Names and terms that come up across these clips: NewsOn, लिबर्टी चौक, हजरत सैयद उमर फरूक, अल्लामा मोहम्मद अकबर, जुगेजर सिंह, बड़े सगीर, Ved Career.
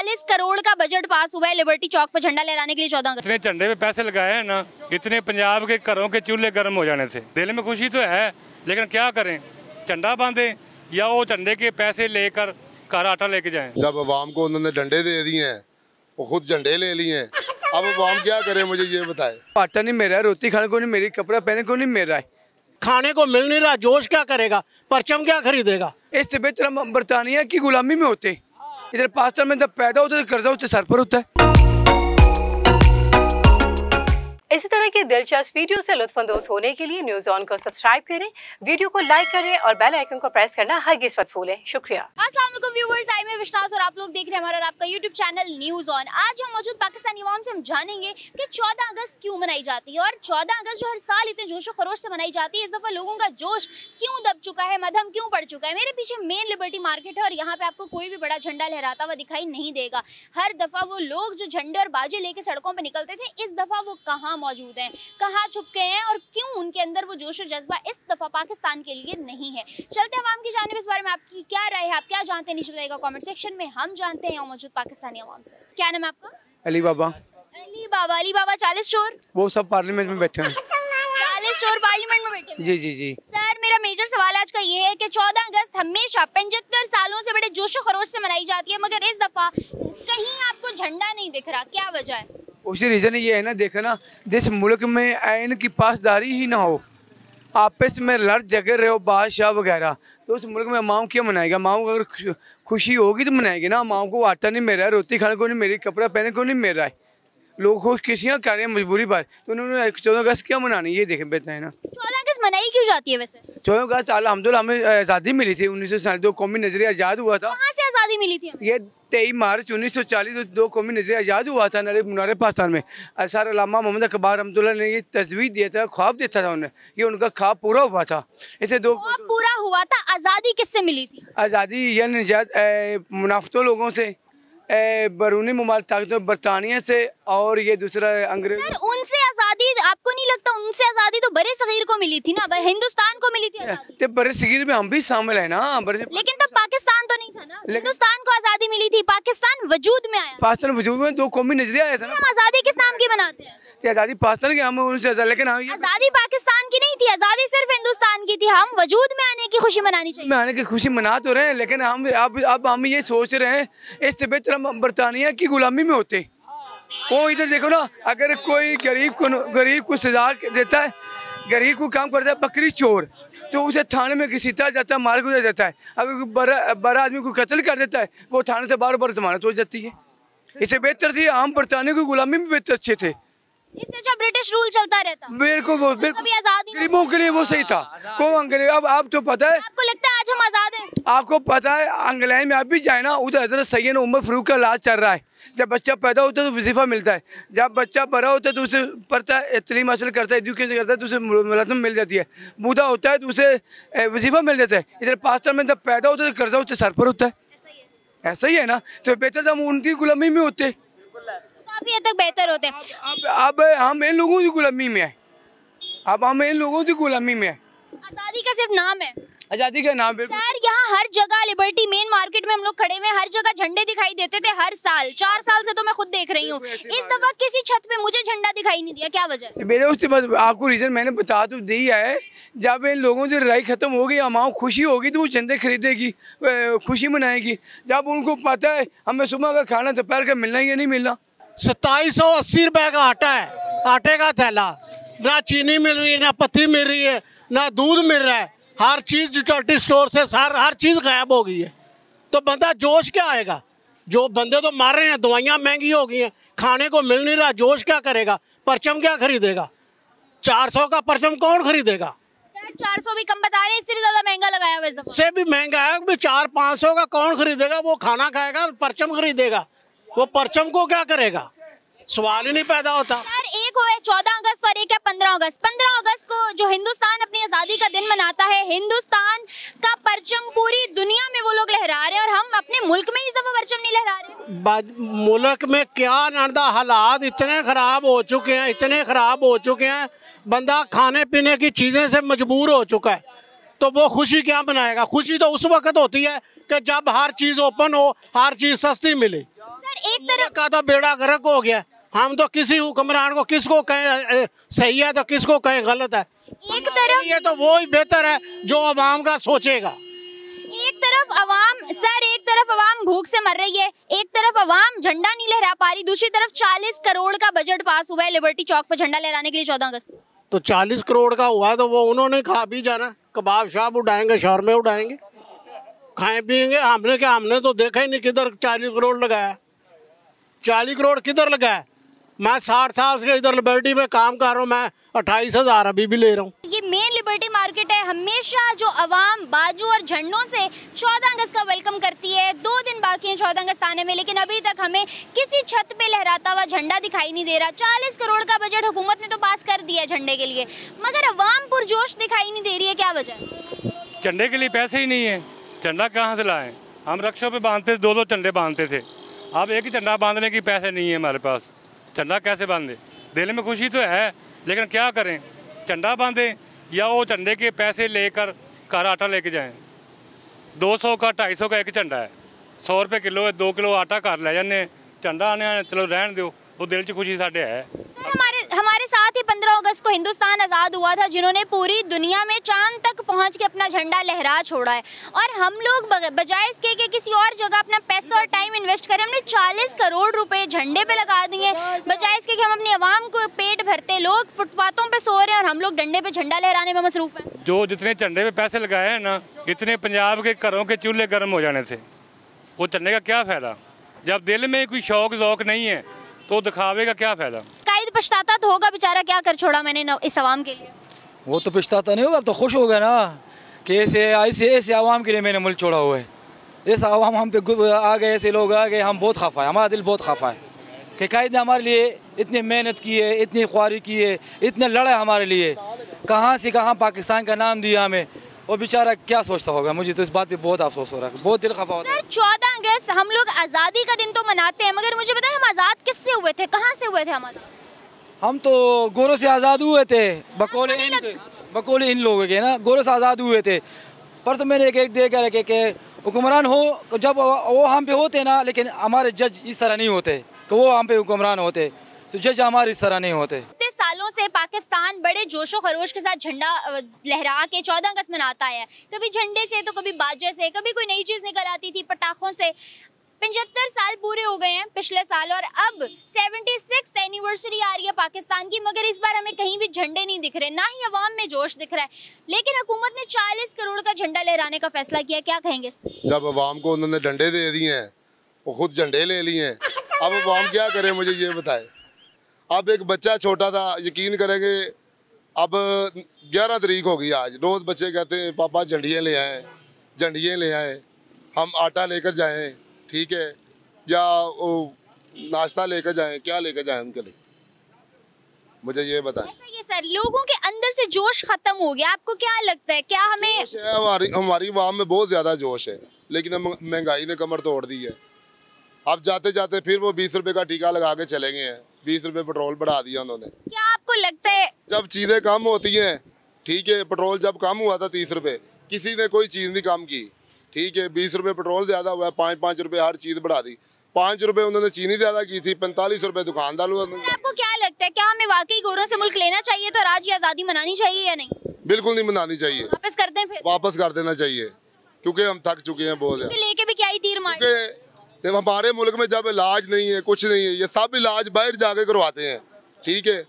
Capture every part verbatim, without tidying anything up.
चालीस करोड़ का budget pass हुआ है लिबर्टी चौक पर झंडा लहराने के लिए चौदह। इतने झंडे पे पैसे लगाए हैं ना, इतने पंजाब के घरों के चूल्हे गर्म हो जाने थे। दिल में खुशी तो है, लेकिन क्या करें, झंडा बांधे या वो झंडे के पैसे लेकर घर आटा लेके जाए। जब आवाम को उन्होंने झंडे दे दिए हैं, वो खुद झंडे ले लिए हैं, अब आवाम क्या करे, मुझे ये बताए। आटा नहीं मेरा है, रोटी खाने को नहीं मेरी, कपड़ा पहने को नहीं मेरा है, खाने को मिल नहीं रहा, जोश क्या करेगा, परचम क्या खरीदेगा। इससे बेहतर हम बरतानिया की गुलामी में होते, इधर पाकिस्तान में जब पैदा होता है कर्जा उससे सर पर होता है। इसी तरह के दिलचस्प वीडियो से लुत्फानंदोज होने के लिए न्यूज ऑन को सब्सक्राइब करें, वीडियो को लाइक करें और बेल आइकन को प्रेस करना हरगिज़ मत भूलें। शुक्रिया। अस्सलाम वालेकुम व्यूअर्स, आई मैं विश्वास और आप लोग देख रहे हैं हमारा और आपका यूट्यूब चैनल न्यूज ऑन। आज हम मौजूद पाकिस्तानी अवाम से हम जानेंगे कि चौदह अगस्त क्यों मनाई जाती है और चौदह अगस्त जो हर साल इतने जोशो खरोश से मनाई जाती है, इस दफा लोगों का जोश क्यों दब चुका है, मदहम क्यों पड़ चुका है। मेरे पीछे मेन लिबर्टी मार्केट है और यहाँ पे आपको कोई भी बड़ा झंडा लहराता हुआ दिखाई नहीं देगा। हर दफा वो लोग जो झंडे और बाजे लेके सड़कों पर निकलते थे, इस दफा वो कहाँ मौजूद हैं, कहाँ छुप गए हैं और क्यों उनके अंदर वो जोश और जज्बा इस दफा पाकिस्तान के लिए नहीं है। चलते हैं आवाम की जानिब, इस बारे में आपकी क्या राय है, आप क्या जानते हैं नीचे बताइएगा कमेंट सेक्शन में। हम जानते हैं मौजूद पाकिस्तानी अवाम से। क्या नाम है आपका? अली बाबा। अली बाबा, अली बाबा चालीस चोर, वो सब पार्लियामेंट में बैठे हैं। चालीस चोर पार्लियामेंट में बैठे हैं। जी जी जी सर, मेरा मेजर सवाल आज का ये है कि चौदह अगस्त हमेशा पचहत्तर सालों से बड़े जोश और खरोश से मनाई जाती है, मगर इस दफा कहीं आपको झंडा नहीं दिख रहा, क्या वजह है? उसी रीज़न ये है ना, देखो ना, जिस मुल्क में आइन की पासदारी ही ना हो, आपस में लड़ झगड़ रहे हो बादशाह वगैरह, तो उस मुल्क में अमाम क्या मनाएगा। अमाम को अगर खुशी होगी तो मनाएंगे ना। अमाम को आटा नहीं मेरा है, रोटी खाने को नहीं मेरी, कपड़ा पहनने को नहीं मेरा है, लोग खुश किसियाँ कर रहे हैं मजबूरी पर, तो उन्होंने चौदह अगस्त क्या मनानी, ये देखें बेहतर है ना। चौदह अगस्त मनाई क्यों जाती है वैसे? चौदह अगस्त अलहमदुलिल्लाह हमें आज़ादी मिली थी उन्नीस सौ साल, दो कौमी नजरिया आज़ाद हुआ था। कहाँ से आज़ादी मिली थी? ये तेईस मार्च उन्नीस सौ चालीस दो, दो कौमी नजरिया आज़ाद हुआ था नरे मुनारे पाकिस्तान में। असार अल्लामा मोहम्मद अकबर रहमतुल्लाह ने ये तजवीज़ दिया था, ख्वाब दिया था उन्होंने, ये उनका ख्वाब पूरा हुआ था। इसे दो पूरा हुआ था। आज़ादी किससे मिली थी? आज़ादी यानी मुनाफतों लोगों से, बरूनी मुमालिक ताकतों बरतानिया से, और ये दूसरा अंग्रेज। उनसे आज़ादी आपको नहीं लगता उनसे आज़ादी तो बड़े सगीर को मिली थी ना, हिंदुस्तान को मिली थी आज़ादी। तो बड़े सगीर में हम भी शामिल है ना, लेकिन तब पाकिस्तान तो नहीं था ना। हिंदुस्तान को आज़ादी मिली थी, पाकिस्तान वजूद में आया। पाकिस्तान वजूद में दो कौमी नजरिया आया था ना। आज़ादी किस नाम की मनाते हैं? आज़ादी पाकिस्तान की, हम उनसे लेकिन आज़ादी पाकिस्तान की नहीं थी, आज़ादी सिर्फ हिंदुस्तान की थी। हम वजूद में आने की खुशी मनानी चाहिए। आने की खुशी मना तो रहे हैं, लेकिन हम अब हम ये सोच रहे हैं इससे बेहतर हम बरतानिया की गुलामी में होते। वो इधर देखो ना, अगर कोई गरीब को गरीब को सजा देता है, गरीब को काम करता है बकरी चोर, तो उसे थाने में घसीटा जाता है, मार गुजर जाता है। अगर बड़ा बड़ा आदमी को कत्ल कर देता है, वो थाने से बार बार जमानत हो जाती है। इससे बेहतर थी हम बरतानिया की गुलामी में बेहतर अच्छे थे। इससे अच्छा ब्रिटिश रूल चलता रहता, बिल्कुल गरीबों के लिए वो सही था। वो अंग्रेज, अब आप तो पता है, आपको लगता है आज हम आज़ाद हैं? आपको पता है अंग्लैंड में आप भी जाए ना, उधर हजरत सैयद उमर फरूक का इलाज चल रहा है। जब बच्चा पैदा होता है तो वजीफा मिलता है, जब बच्चा बड़ा होता है तो उसे पढ़ता है, तलीम हासिल करता है, एजुकेशन करता है तो उसे मुलाजमत मिल जाती है, बूढ़ा होता है तो उसे वजीफा मिल जाता है। इधर पाकिस्तान में जब पैदा होता है तो कर्जा उससे सर पर होता है, ऐसा ही है ना। तो बेहतर हम उनकी गुलामी में होते, काफी हद तक बेहतर होते। अब अब हम इन लोगों की गुलामी में है, अब हम इन लोगों की गुलामी में है। आज़ादी का सिर्फ नाम है, आज़ादी का नाम है। सर यहाँ हर जगह लिबर्टी मेन मार्केट में हम लोग खड़े हुए, हर जगह झंडे दिखाई देते थे हर साल, चार साल से तो मैं खुद देख रही हूँ। इस दफा किसी छत पे मुझे झंडा दिखाई नहीं दिया, क्या वजह? मेरे उससे बस आपको रीजन मैंने बता तो दी है, जब इन लोगों से लड़ाई खत्म होगी, अमाओं खुशी होगी तो वो झंडे खरीदेगी, खुशी मनाएगी। जब उनको पता है हमें सुबह का खाना दोपहर का मिलना या नहीं मिलना, सताईस सौ अस्सी रुपये का आटा है, आटे का थैला, ना चीनी मिल रही है, ना पत्ती मिल रही है, ना दूध मिल रहा है, हर चीज़ डिटॉल्टी स्टोर से सार हर चीज़ गायब हो गई है। तो बंदा जोश क्या आएगा? जो बंदे तो मार रहे हैं, दवाइयाँ महंगी हो गई हैं, खाने को मिल नहीं रहा, जोश क्या करेगा, परचम क्या खरीदेगा? चार सौ का परचम कौन खरीदेगा? चार सौ भी कम बता रहे हैं, इससे भी ज़्यादा महंगा लगाया हुआ है, इससे भी महंगा है भी। चार पाँच सौ का कौन खरीदेगा? वो खाना खाएगा, परचम खरीदेगा, वो परचम को क्या करेगा, सवाल ही नहीं पैदा होता। सर एक हुए चौदह अगस्त और एक है पंद्रह अगस्त। पंद्रह अगस्त को जो हिंदुस्तान अपनी आज़ादी का दिन मनाता है, हिंदुस्तान का परचम पूरी दुनिया में वो लोग लहरा रहे हैं, और हम अपने मुल्क में इस दफा परचम नहीं लहरा रहे। मुल्क में क्या नादा, हालात इतने खराब हो चुके हैं, इतने खराब हो चुके हैं, बंदा खाने पीने की चीज़ें से मजबूर हो चुका है, तो वो खुशी क्या बनाएगा? खुशी तो उस वक्त होती है कि जब हर चीज़ ओपन हो, हर चीज़ सस्ती मिले। सर तरफ का तो बेड़ा गर्क हो गया। हम तो किसी हुक्मरान को किसको कहें सही है तो किसको कहें गलत है। एक तरफ ये तो वो ही बेहतर है जो अवाम का सोचेगा। एक तरफ अवाम सर एक तरफ अवाम भूख से मर रही है, एक तरफ अवाम झंडा नहीं लहरा पा रही, दूसरी तरफ चालीस करोड़ का बजट पास हुआ है लिबर्टी चौक पर झंडा लहराने के लिए चौदह अगस्त। तो चालीस करोड़ का हुआ तो वो उन्होंने खा भी जाना, कबाब शाब उड़ाएंगे, शौरमे उड़ाएंगे, खाए पियेंगे। हमने क्या, हमने तो देखा ही नहीं किधर चालीस करोड़ लगाया। चालीस करोड़ किधर लगाया? मैं साठ साल से इधर लिबर्टी में काम कर रहा हूँ, मैं अट्ठाईस हजार अभी भी ले रहा हूँ। ये मेन लिबर्टी मार्केट है। हमेशा जो अवाम बाजू और झंडों से चौदह अगस्त का वेलकम करती है। दो दिन बाकी हैं चौदह अगस्त आने में, लेकिन अभी तक हमें किसी छत पे लहराता हुआ झंडा दिखाई नहीं दे रहा। चालीस करोड़ का बजट हुकूमत ने तो पास कर दिया है झंडे के लिए, मगर अवाम पुरजोश दिखाई नहीं दे रही है। क्या वजह? झंडे के लिए पैसे ही नहीं है। झंडा कहाँ से लाएं? हम रक्षों पर बांधते थे, दो दो झंडे बांधते थे। अब एक ही झंडा बांधने की पैसे नहीं है हमारे पास। झंडा कैसे बांधे? दिल में खुशी तो है, लेकिन क्या करें, झंडा बांधें या वो झंडे के पैसे लेकर घर आटा लेके जाएं। दो सौ का ढाई सौ का एक झंडा है, सौ रुपये किलो है, दो किलो आटा घर ले जाने, झंडा आने आने चलो रहन दो, वो दिल च खुशी साढ़े है। सर, हमारे हमारे साथ ही पंद्रह अगस्त को हिंदुस्तान आज़ाद हुआ था, जिन्होंने पूरी दुनिया में चांद तक पहुंच के अपना झंडा लहरा छोड़ा है, और हम लोग बजाय इसके कि किसी और जगह अपना पैसा और टाइम इन्वेस्ट करें, हमने चालीस करोड़ रुपए झंडे पे लगा दिए। बजाय इसके कि हम अपनी आवाम को पेट भरते, लोग फुटपाथों पर सो रहे हैं और हम लोग डंडे पर झंडा लहराने में मसरूफ़ हैं। जो जितने झंडे पर पैसे लगाए हैं ना, इतने पंजाब के घरों के चूल्हे गर्म हो जाने थे। वो झंडे का क्या फ़ायदा? जब दिल में कोई शौक शौक नहीं है तो दिखावे का क्या फ़ायदा? कायद पछताता तो होगा बेचारा, क्या कर छोड़ा मैंने इस आवाम के लिए। वो तो पछताता नहीं होगा, अब तो खुश होगा ना कि ऐसे ऐसे ऐसे आवाम के लिए मैंने मुल्क छोड़ा हुआ है। ऐसा आवाम हम पे आ गए, ऐसे लोग आ गए, हम बहुत खफा है, हमारा दिल बहुत खफा है कि कायद ने हमारे लिए इतनी मेहनत की है, इतनी ख्वारी की है, इतने लड़ा हमारे लिए, कहाँ से कहाँ पाकिस्तान का नाम दिया हमें, और बेचारा क्या सोचता होगा। मुझे तो इस बात पे बहुत अफसोस हो रहा है, बहुत दिल खफा हो रहा है। चौदह अगस्त हम लोग आज़ादी का दिन तो मनाते हैं, मगर मुझे बताएं हम आज़ाद किससे हुए थे, कहाँ से हुए थे? हम आज़ाद हम तो गोरों से आज़ाद हुए थे, बकौल इन बकौल इन लोगों के ना, गोरों से आज़ाद हुए थे। पर तो मैंने एक एक देखा है कि हुक्मरान हो, जब वो हम पे होते ना, लेकिन हमारे जज इस तरह नहीं होते कि वो हम पे हुक्मरान होते, तो जज हमारे इस तरह नहीं होते। सालों से पाकिस्तान बड़े जोशो खरोश के साथ झंडा लहरा के चौदह अगस्त मनाता है, कभी झंडे से तो कभी बाजे से, कभी कोई नई चीज़ निकल आती थी पटाखों से। पचहत्तर साल पूरे हो गए हैं पिछले साल, और अब छिहत्तरवीं एनिवर्सरी आ रही है पाकिस्तान की, मगर इस बार हमें कहीं भी झंडे नहीं दिख रहे, ना ही अवाम में जोश दिख रहा है। लेकिन हुकूमत ने चालीस करोड़ का झंडा लहराने का फैसला किया, क्या कहेंगे? जब अवाम को उन्होंने डंडे दे दिए हैं, वो खुद झंडे ले लिए हैं, अब अवाम क्या करे, मुझे ये बताए। अब एक बच्चा छोटा था, यकीन करेंगे, अब ग्यारह तारीख हो गई आज, रोज़ बच्चे कहते हैं पापा झंडियाँ ले आएँ, झंडियाँ ले आएँ, हम आटा लेकर जाएं, ठीक है, या नाश्ता लेकर जाएं, क्या लेकर जाएं उनके लिए, मुझे ये बताएं। ये सर लोगों के अंदर से जोश खत्म हो गया, आपको क्या लगता है? क्या हमें है, हमारी हमारी आवाम में बहुत ज़्यादा जोश है, लेकिन महंगाई ने कमर तोड़ दी है। अब जाते जाते फिर वो बीस रुपये का टीका लगा के चले गए हैं, बीस रुपए पेट्रोल बढ़ा दिया उन्होंने। क्या आपको लगता है जब चीजें कम होती हैं, ठीक है, पेट्रोल जब कम हुआ था तीस रुपए, किसी ने कोई चीज नहीं कम की, ठीक है, बीस रुपए पेट्रोल ज्यादा हुआ, पाँच पाँच रुपए हर चीज बढ़ा दी, पाँच रुपए उन्होंने चीनी ज्यादा की थी, पैंतालीस रुपए दुकानदार। आपको क्या लगता है, क्या हमें वाकई गोरों से मुल्क लेना चाहिए तो आज ये आज़ादी मनानी चाहिए या नहीं? बिल्कुल नहीं मनानी चाहिए, वापस करते हैं, वापस कर देना चाहिए, क्योंकि हम थक चुके हैं बहुत। लेके भी क्या ही तीर मार, जब हमारे मुल्क में जब इलाज नहीं है, कुछ नहीं है, ये सब इलाज बाहर जाके करवाते हैं, ठीक है,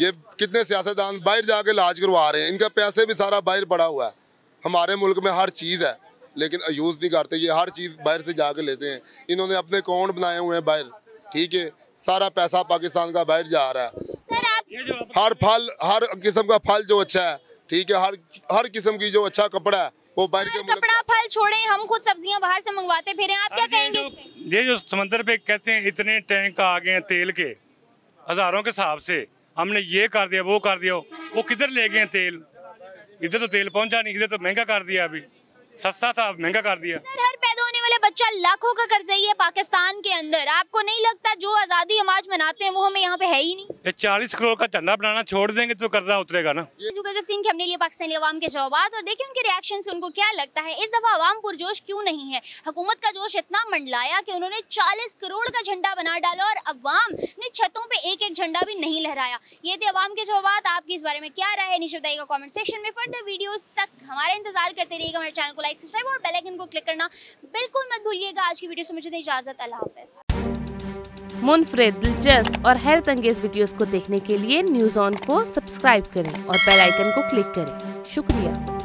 ये कितने सियासतदान बाहर जाके इलाज करवा रहे हैं, इनका पैसे भी सारा बाहर पड़ा हुआ है। हमारे मुल्क में हर चीज़ है, लेकिन यूज़ नहीं करते, ये हर चीज़ बाहर से जाके लेते हैं। इन्होंने अपने अकाउंट बनाए हुए हैं बाहर, ठीक है, सारा पैसा पाकिस्तान का बाहर जा रहा है। सर आप हर फल, हर किस्म का फल जो अच्छा है, ठीक है, हर हर किस्म की जो अच्छा कपड़ा है, वो बाहर के कपड़ा फल छोड़े, हम खुद सब्जियां बाहर से मंगवाते फिर। आप क्या कहेंगे इस पे? ये जो समंदर पे कहते हैं इतने टैंक आ गए हैं तेल के, हजारों के हिसाब से, हमने ये कर दिया वो कर दिया, वो किधर ले गए तेल? इधर तो तेल पहुंचा नहीं, इधर तो महंगा कर दिया, अभी सस्ता था महंगा कर दिया। सर, हर पैदा होने वाले बच्चा लाखों का कर्जई है पाकिस्तान के अंदर। आपको नहीं लगता जो आजादी हम आज मनाते हैं वो हमें यहाँ पे है ही नहीं? चालीस करोड़ का झंडा बनाना छोड़ देंगे तो कर्जा उतरेगा ना। जुगेजर सिंह के हमने लिए पाकिस्तानी अवाम के जवाब और देखिए उनके रिएक्शन से उनको क्या लगता है। इस दफा अवाम पुरजोश क्यों नहीं है? हुकूमत का जोश इतना मंडलाया कि उन्होंने चालीस करोड़ का झंडा बना डाला और अवाम ने छतों पे एक एक झंडा भी नहीं लहराया। ये थे अवाम के जवाब। आपकी इस बारे में क्या राय है नीचे बताइएगा कमेंट सेक्शन में। फर्दर वीडियोस तक हमारा इंतजार करते रहिएगा। हमारे चैनल को लाइक सब्सक्राइब और बेल आइकन को क्लिक करना बिल्कुल मत भूलिएगा। आज की वीडियो से मुझे दे इजाजत। अल्लाह हाफिज़। मुनफरिद, दिलचस्प और हैरत अंगेज वीडियोस को देखने के लिए न्यूज़ ऑन को सब्सक्राइब करें और बेल आइकन को क्लिक करें। शुक्रिया।